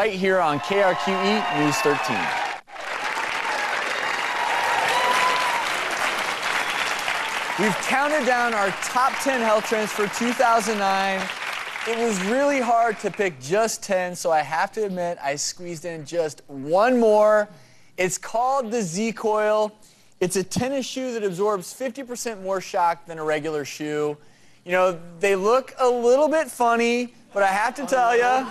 Right here on KRQE News 13. We've counted down our top 10 health trends for 2009. It was really hard to pick just 10, so I have to admit I squeezed in just one more. It's called the Z-Coil. It's a tennis shoe that absorbs 50% more shock than a regular shoe. You know, they look a little bit funny, but I have to tell you,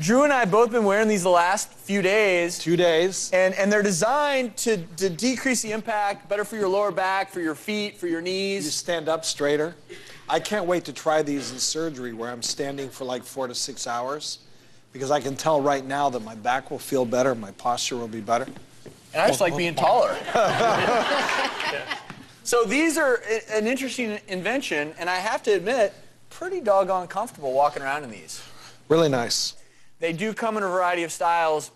Drew and I have both been wearing these the last few days. 2 days. And they're designed to decrease the impact, better for your lower back, for your feet, for your knees. You stand up straighter. I can't wait to try these in surgery where I'm standing for like 4 to 6 hours because I can tell right now that my back will feel better, my posture will be better. And I just like being taller. So these are an interesting invention, and I have to admit, pretty doggone comfortable walking around in these. Really nice. They do come in a variety of styles.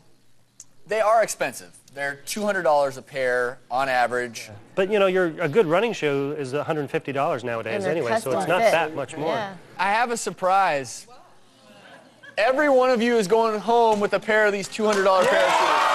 They are expensive. They're $200 a pair on average. But you know, a good running shoe is $150 nowadays anyway, so it's not that much more. Yeah. I have a surprise. Every one of you is going home with a pair of these $200 pair of shoes.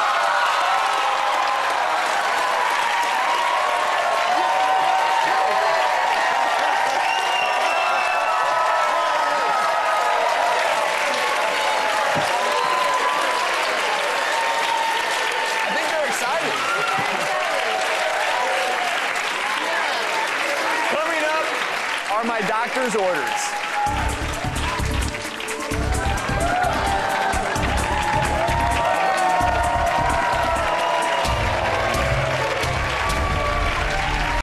Coming up are my doctor's orders.